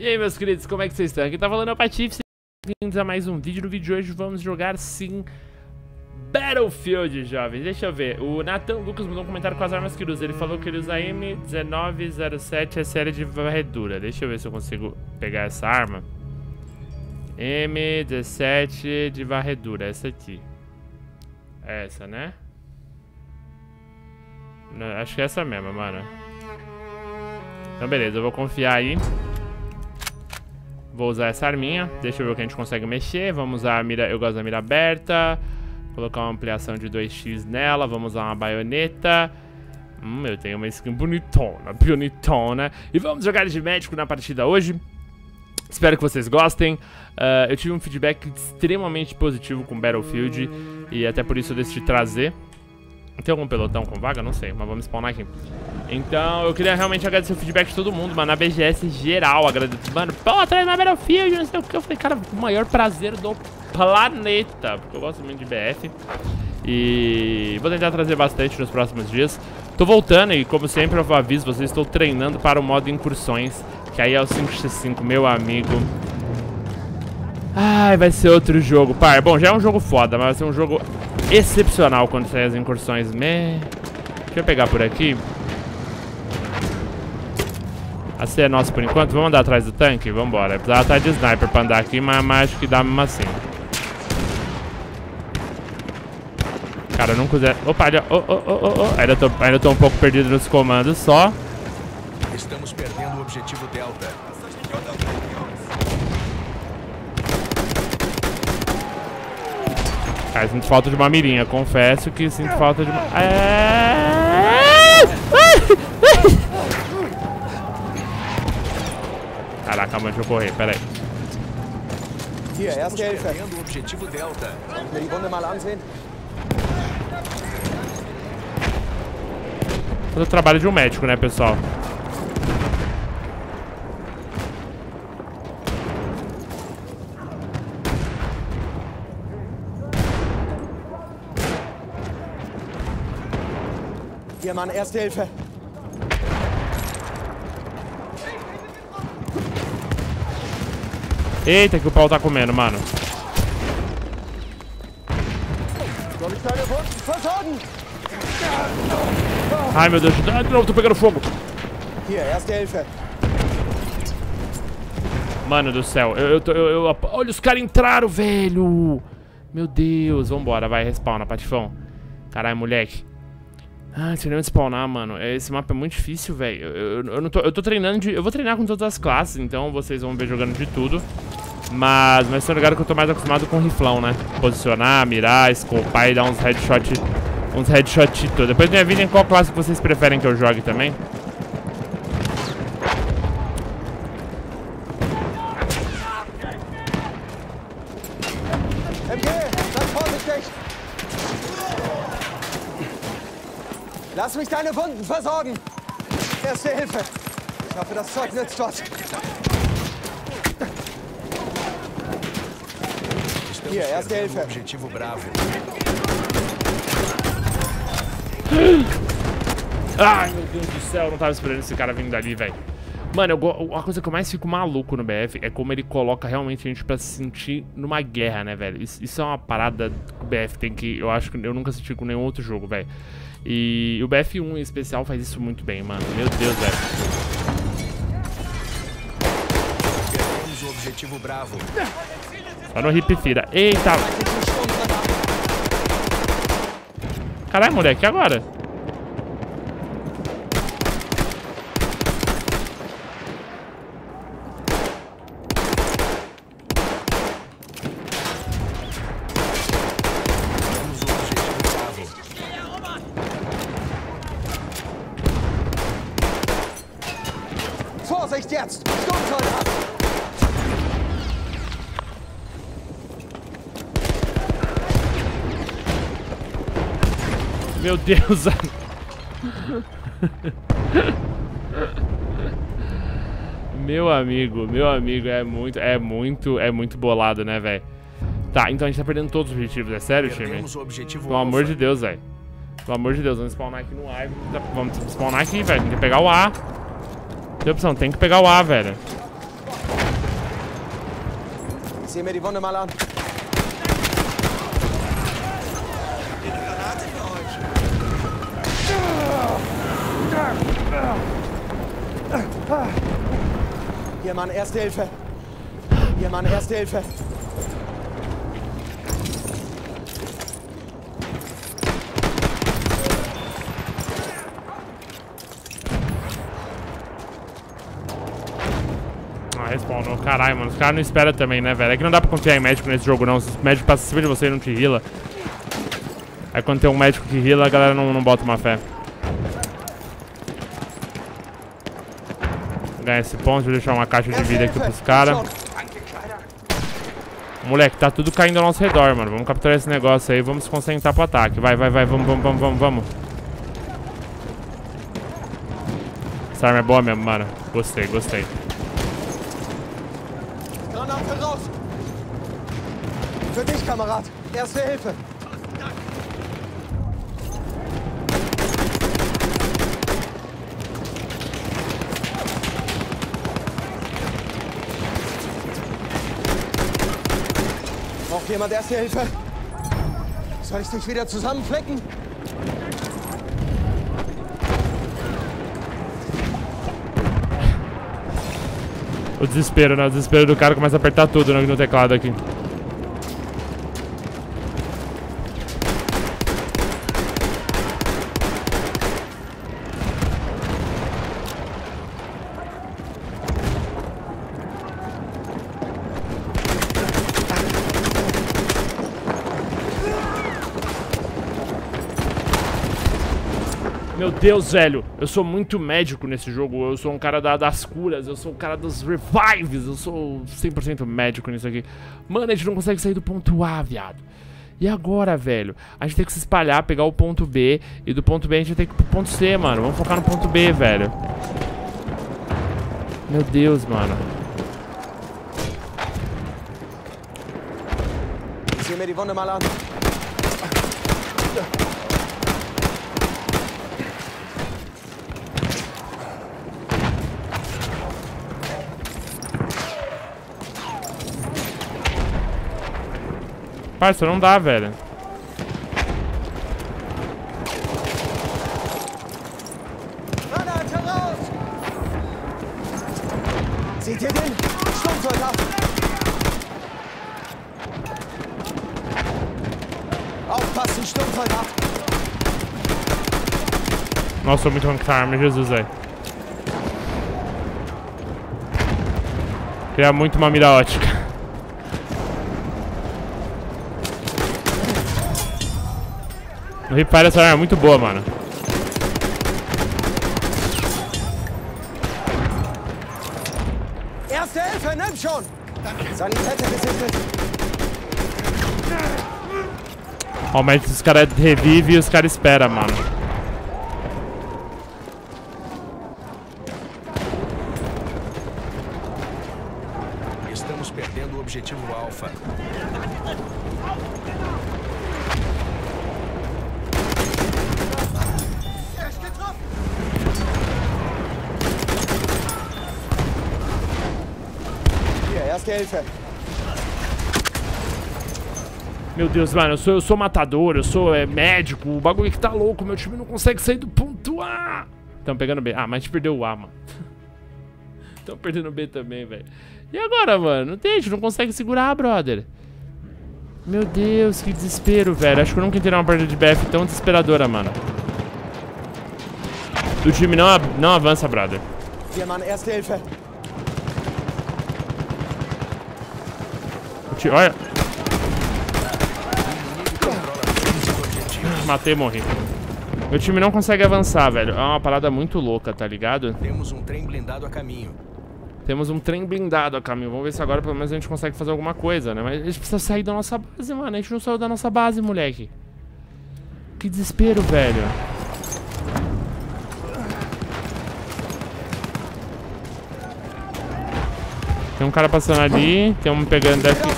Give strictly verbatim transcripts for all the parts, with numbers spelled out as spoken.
E aí, meus queridos, como é que vocês estão? Aqui tá falando é o Patife, bem-vindos a mais um vídeo. No vídeo de hoje vamos jogar, sim, Battlefield, jovens. Deixa eu ver, o Nathan Lucas mandou um comentário com as armas que ele usa. Ele falou que ele usa M dezenove zero sete S L de varredura. Deixa eu ver se eu consigo pegar essa arma. M dezessete de varredura, essa aqui. Essa, né? Não, acho que é essa mesma, mano. Então, beleza, eu vou confiar aí. Vou usar essa arminha, deixa eu ver o que a gente consegue mexer. Vamos usar a mira, eu gosto da mira aberta. Colocar uma ampliação de dois x nela, vamos usar uma baioneta. Hum, eu tenho uma skin bonitona, bonitona. E vamos jogar de médico na partida hoje. Espero que vocês gostem. uh, Eu tive um feedback extremamente positivo com Battlefield e até por isso eu decidi trazer. Tem algum pelotão com vaga? Não sei, mas vamos spawnar aqui. Então, eu queria realmente agradecer o feedback de todo mundo, mano. Na B G S geral, agradeço. Mano, pô, traz na Battlefield, não sei o que. Eu falei, cara, o maior prazer do planeta. Porque eu gosto muito de B F. E vou tentar trazer bastante nos próximos dias. Tô voltando e, como sempre, eu aviso vocês, estou treinando para o modo Incursions. Que aí é o cinco por cinco, meu amigo. Ai, vai ser outro jogo, par. Bom, já é um jogo foda, mas vai ser um jogo excepcional quando sair as incursões. Me... Deixa eu pegar por aqui. A C é nossa por enquanto. Vamos andar atrás do tanque? Vambora. Precisava estar de sniper pra andar aqui, mas, mas acho que dá mesmo assim. Cara, eu não quiser... Opa, olha... Oh, oh, oh, oh. Ainda, tô, ainda tô um pouco perdido nos comandos, só. Estamos perdendo o objetivo Delta. Cara, sinto falta de uma mirinha, confesso que sinto falta de uma... Caraca, mano, deixa eu correr, peraí. Estamos perdendo o objetivo Delta. Fazer o trabalho de um médico, né, pessoal? Hier, Mann, erste Hilfe. Eita, que o pau tá comendo, mano. Ai, meu Deus. Ah, de novo, tô pegando fogo. Mano do céu. Eu, eu, eu, eu, olha, os caras entraram, velho. Meu Deus. Vambora, vai, respawna, Patifão. Caralho, moleque. Ah, não sei nem onde spawnar, mano. Esse mapa é muito difícil, velho. Eu, eu, eu, não tô, eu tô treinando de... Eu vou treinar com todas as classes, então vocês vão ver jogando de tudo. Mas, mas tem um lugar que eu tô mais acostumado com riflão, né? Posicionar, mirar, escopar e dar uns headshot. Uns headshot tudo. Depois me avisem qual classe que vocês preferem que eu jogue também. Lass mich deine Wunden versorgen. Erste Hilfe. Ich hoffe, das Zeug nützt was. Hier, erste Hilfe. Objetivo Bravo. Ai, meu Deus do céu, eu não tava esperando esse cara vindo dali, velho. Mano, eu, a coisa que eu mais fico maluco no B F é como ele coloca realmente a gente pra se sentir numa guerra, né, velho? Isso, isso é uma parada que o B F tem que... Eu acho que eu nunca senti com nenhum outro jogo, velho. E o B F um em especial faz isso muito bem, mano. Meu Deus, velho. Perdemos o objetivo Bravo. Só no hip fira. Eita. Caralho, moleque, e agora? Meu Deus. Meu amigo, meu amigo, é muito, é muito, é muito bolado, né, velho? Tá, então a gente tá perdendo todos os objetivos, é sério, time? Pelo amor de Deus, velho. Pelo amor de Deus, vamos spawnar aqui no ar. Vamos spawnar aqui, velho, tem que pegar o A. Tem opção, tem que pegar o A, velho. Sieh mir die Wunde mal an. Eine Granate für euch. Hier, Mann, Erste Hilfe. Hier, Mann, Erste Hilfe. Respawnam. Caralho, mano. Os caras não esperam também, né, velho? É que não dá pra confiar em médico nesse jogo, não. Os médicos passam em cima de você e não te heala. Aí quando tem um médico que heala, a galera não, não bota uma fé. Vou ganhar esse ponto. Vou deixar uma caixa de vida aqui pros caras. Moleque, tá tudo caindo ao nosso redor, mano. Vamos capturar esse negócio aí. Vamos se concentrar pro ataque. Vai, vai, vai. Vamos, vamos, vamos, vamos, vamos. Essa arma é boa mesmo, mano. Gostei, gostei. Für dich, Kamerad. Erste Hilfe. Braucht jemand Erste Hilfe? Soll ich dich wieder zusammenflecken? O desespero, né? O desespero do cara começa a apertar tudo no teclado aqui. Meu Deus, velho, eu sou muito médico nesse jogo, eu sou um cara da, das curas, eu sou um cara dos revives, eu sou cem por cento médico nisso aqui. Mano, a gente não consegue sair do ponto A, viado. E agora, velho? A gente tem que se espalhar, pegar o ponto B, e do ponto B a gente tem que ir pro ponto C, mano. Vamos focar no ponto B, velho. Meu Deus, mano. Parça, não dá, velho. Nossa, muito ruim com essa arma, Jesus, velho. Queria muito uma mira ótica. No repair essa arma é muito boa, mano. Erste Hilfe, nimm schon! Sanitäter gesichtet! Ó, mas os caras revivem e os caras esperam, mano. Estamos perdendo o objetivo alfa. Meu Deus, mano, eu sou, eu sou matador, eu sou é, médico, o bagulho que tá louco, meu time não consegue sair do ponto A. Tão pegando B. Ah, mas a gente perdeu o A, mano. Tão perdendo o B também, velho. E agora, mano? Não tem, a gente não consegue segurar, brother. Meu Deus, que desespero, velho. Acho que eu nunca entrei uma partida de B F tão desesperadora, mano. O time não, não avança, brother. Hier, Mann, erste Hilfe. Olha. Matei e morri. Meu time não consegue avançar, velho. É uma parada muito louca, tá ligado? Temos um trem blindado a caminho. Temos um trem blindado a caminho. Vamos ver se agora pelo menos a gente consegue fazer alguma coisa, né? Mas a gente precisa sair da nossa base, mano. A gente não saiu da nossa base, moleque. Que desespero, velho. Tem um cara passando ali, tem um pegando daqui.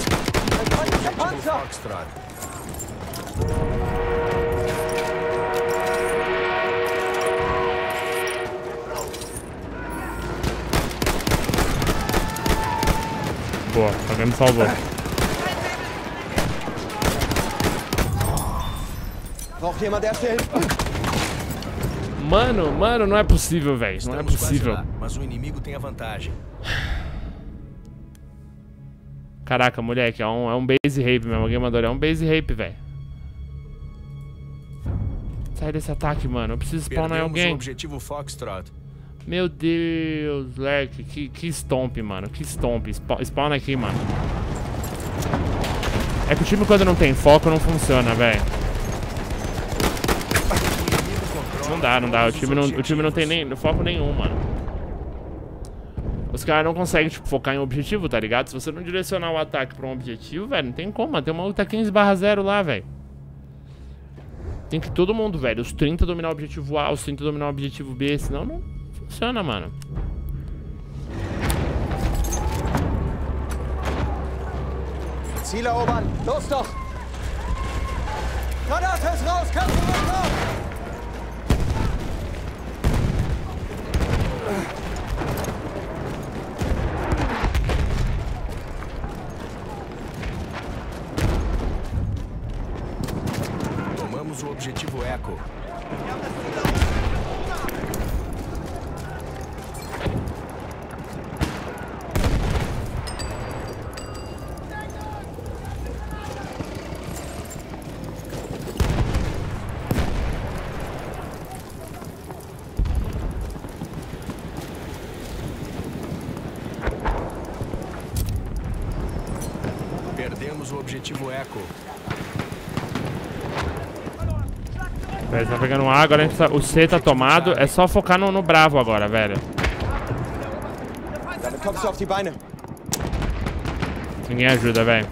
Boa, alguém me salvou. Mano, mano, não é possível, velho. Não é possível. Lá, mas o inimigo tem a vantagem. Caraca, moleque, é um, é um base rape mesmo. Alguém mandou, é um base rape, velho. Sai desse ataque, mano. Eu preciso spawnar em alguém. Objetivo Foxtrot. Meu Deus, moleque. Que, que stomp, mano. Que stomp. Spawna aqui, mano. É que o time, quando não tem foco, não funciona, velho. Não dá, não dá. O time não, o time não tem nem foco nenhum, mano. Os caras não conseguem, tipo, focar em um objetivo, tá ligado? Se você não direcionar o ataque pra um objetivo, velho, não tem como. Tem uma luta quinze barra zero lá, velho. Tem que todo mundo, velho. Os trinta dominar o objetivo A, os trinta dominar o objetivo B. Senão não funciona, mano. Ziel erobern! Los doch! Granate ist raus! Kampf runter! Tomamos o objetivo Echo. Perdemos o objetivo Echo. Velho, tá pegando água, agora a gente tá, o C tá tomado. É só focar no, no Bravo agora, velho. Ninguém ajuda, velho.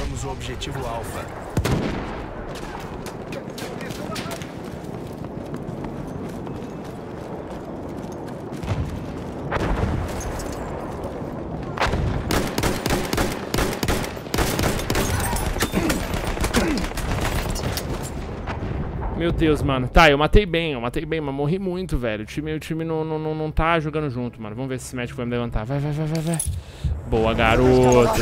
Vamos o objetivo Alpha. Meu Deus, mano. Tá, eu matei bem, eu matei bem, mas morri muito, velho. O time, o time não, não, não, não tá jogando junto, mano. Vamos ver se esse médico vai me levantar. Vai, vai, vai, vai, vai. Boa, garoto.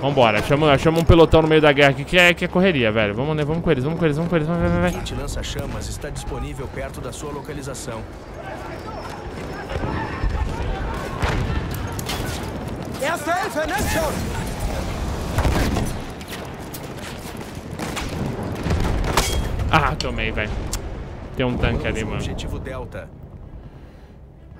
Vambora. Chama, chama um pelotão no meio da guerra aqui, que é, que é correria, velho. Vamos, né? Vamos com eles, vamos com eles, vamos com eles. Vai, vai, vai. O kit lança-chamas está disponível perto da sua localização. Ah, tomei, velho. Tem um tanque ali, mano. Objetivo Delta.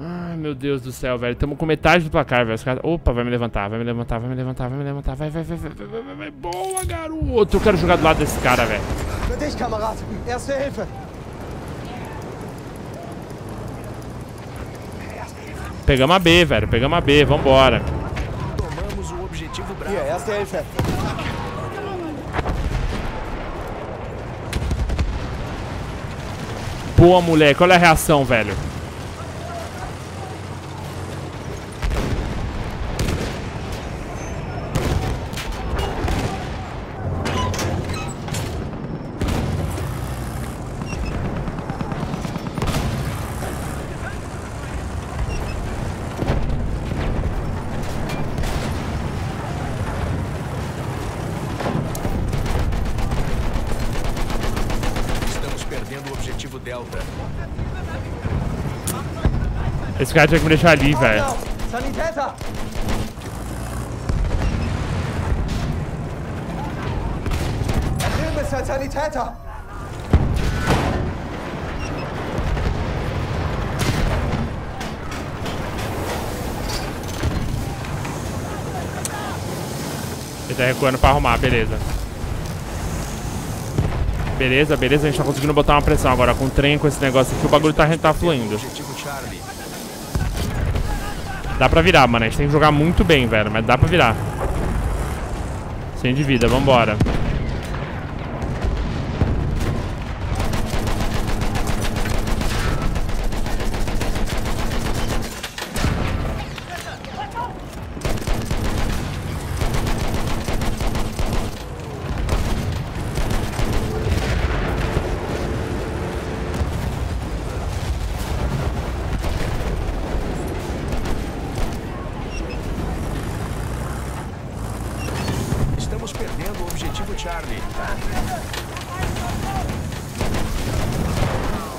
Ai, meu Deus do céu, velho. Tamo com metade do placar, velho. Os caras... Opa, vai me levantar, vai me levantar, vai me levantar, vai me levantar. Vai, vai, vai, vai, vai, vai, vai, vai. Boa, garoto. Eu quero jogar do lado desse cara, velho. Pegamos a B, velho. Pegamos a B. Vambora. Tomamos o objetivo Bravo. Boa, moleque. Olha a reação, velho. Esse cara tinha que me deixar ali, velho. Ele tá recuando pra arrumar, beleza. Beleza, beleza, a gente tá conseguindo botar uma pressão agora com o trem, com esse negócio aqui, o bagulho tá, tá fluindo. Dá pra virar, mano, a gente tem que jogar muito bem, velho, mas dá pra virar. Sem de vida, vambora.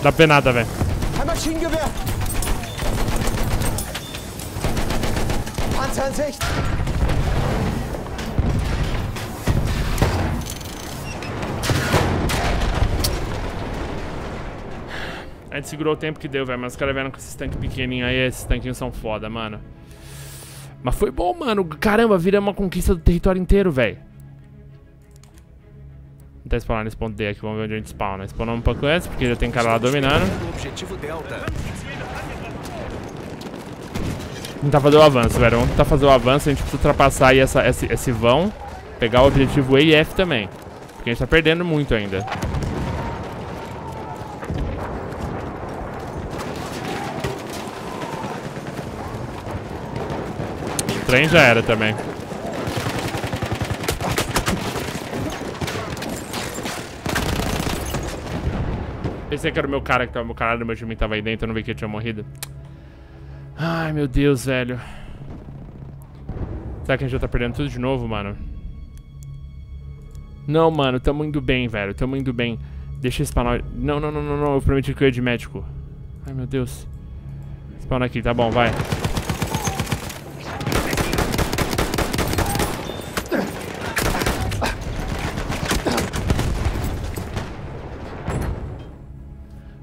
Dropei nada, velho. A gente segurou o tempo que deu, velho. Mas os caras vieram com esses tanques pequenininhos aí. Esses tanquinhos são foda, mano. Mas foi bom, mano. Caramba, viramos uma conquista do território inteiro, velho. Vou tentar spawnar nesse ponto D aqui. Vamos ver onde a gente spawna. Spawnamos um pouco antes, porque já tem cara lá dominando. Vamos tentar fazer o avanço, velho. Vamos tentar fazer o avanço. A gente precisa ultrapassar aí essa, esse, esse vão. Pegar o objetivo E e F também. Porque a gente tá perdendo muito ainda. O trem já era também. Pensei que era o meu cara que tava, meu caralho, meu time tava aí dentro, eu não vi que ele tinha morrido. Ai, meu Deus, velho. Será que a gente já tá perdendo tudo de novo, mano? Não, mano, tamo indo bem, velho, tamo indo bem. Deixa eu spawnar... Não, não, não, não, não, eu prometi que eu ia de médico. Ai, meu Deus. Spawna aqui, tá bom, vai.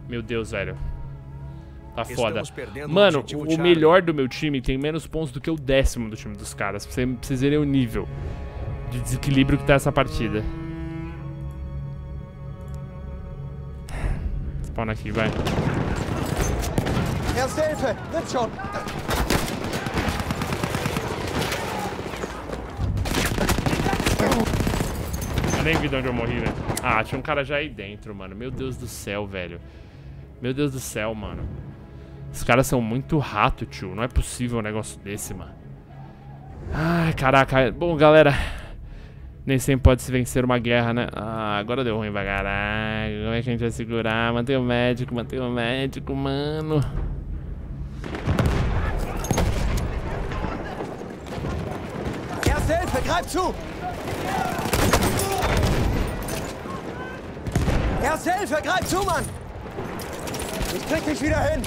Meu Deus, velho. Tá foda. Mano, o melhor do meu time tem menos pontos do que o décimo do time dos caras. Pra vocês verem o nível de desequilíbrio que tá essa partida. Spawna aqui, vai. Eu nem vi de onde eu morri, velho. Ah, tinha um cara já aí dentro, mano. Meu Deus do céu, velho. Meu Deus do céu, mano. Os caras são muito rato, tio. Não é possível um negócio desse, mano. Ai, caraca. Bom, galera. Nem sempre pode-se vencer uma guerra, né? Ah, agora deu ruim pra caralho. Como é que a gente vai segurar? Mantém o médico, mantém o médico, mano. Erste Hilfe, greif zu! Erste Hilfe, greif zu, mano! Ich krieg dich wieder hin.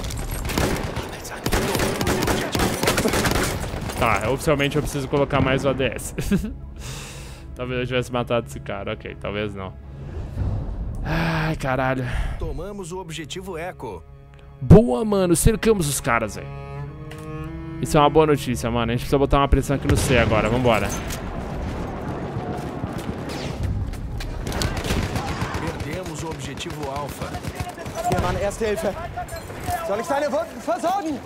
Tá, oficialmente eu preciso colocar mais o A D S. Talvez eu tivesse matado esse cara, ok, talvez não. Ai, caralho. Tomamos o objetivo Eco. Boa, mano, cercamos os caras, velho. Isso é uma boa notícia, mano. A gente precisa botar uma pressão aqui no C agora, vambora. Perdemos o objetivo Alpha. Hier, Mann, erste Hilfe. Soll ich deine Wunden versorgen?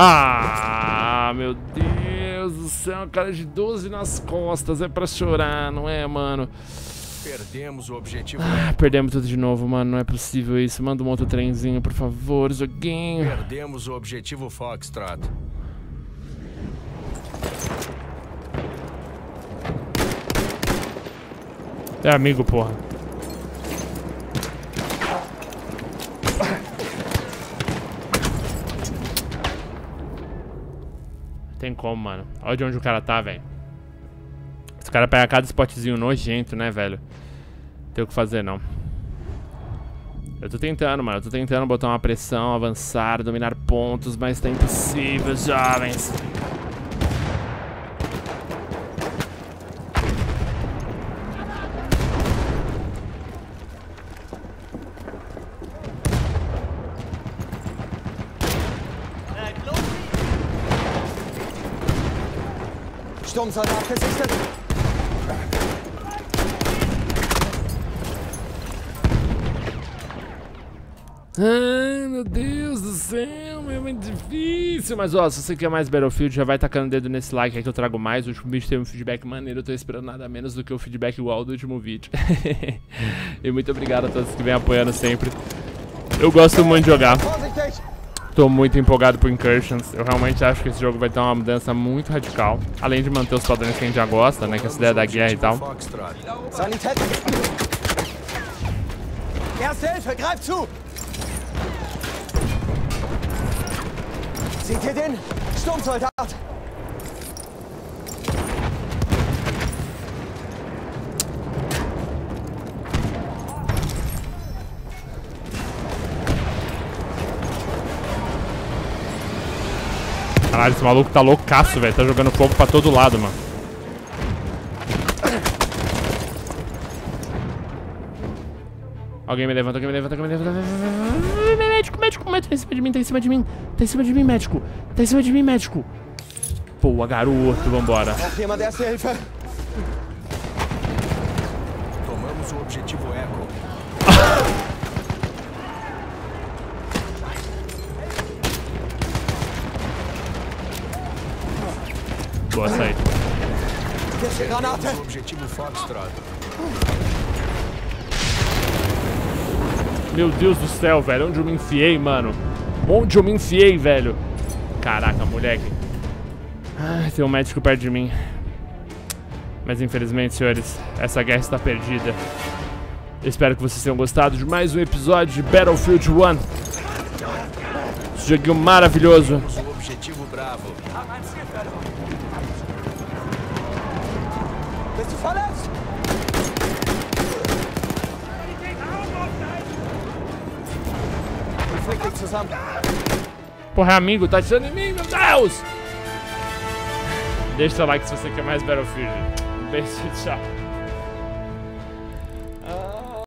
Ah, meu Deus do céu, cara de doze nas costas, é pra chorar, não é, mano? Perdemos o objetivo. Ah, perdemos tudo de novo, mano, não é possível isso. Manda um outro trenzinho, por favor, joguinho. Perdemos o objetivo Foxtrot. É amigo, porra. Tem como, mano. Olha de onde o cara tá, velho. Esse cara pega cada spotzinho nojento, né, velho? Não tem o que fazer, não. Eu tô tentando, mano. Eu tô tentando botar uma pressão, avançar, dominar pontos, mas tá impossível, jovens. Ai, meu Deus do céu, é muito difícil. Mas ó, se você quer mais Battlefield, já vai tacando o dedo nesse like aí que eu trago mais. O último vídeo teve um feedback maneiro, eu tô esperando nada menos do que o feedback igual do último vídeo. E muito obrigado a todos que vêm apoiando sempre. Eu gosto muito de jogar. tô muito empolgado pro Incursions. Eu realmente acho que esse jogo vai ter uma mudança muito radical. Além de manter os padrões que a gente já gosta, né? Que essa ideia da guerra e tal. Caralho, esse maluco tá loucaço, velho. Tá jogando fogo pra todo lado, mano. Alguém me levanta, alguém me levanta, alguém me levanta. Médico, médico, médico. Tá em cima de mim, tá em cima de mim. Tá em cima de mim, médico. Tá em cima de mim, médico. Boa, garoto, vambora. Tomamos o objetivo Echo. Boa saída. Meu Deus do céu, velho. Onde eu me enfiei, mano? Onde eu me enfiei, velho? Caraca, moleque. Ah, tem um médico perto de mim. Mas infelizmente, senhores, essa guerra está perdida. Eu espero que vocês tenham gostado de mais um episódio de Battlefield um. Esse joguinho maravilhoso. Objetivo bravo. Porra, amigo, tá atirando em mim, meu Deus! Deixa seu like se você quer mais Battlefield. Um beijo, tchau.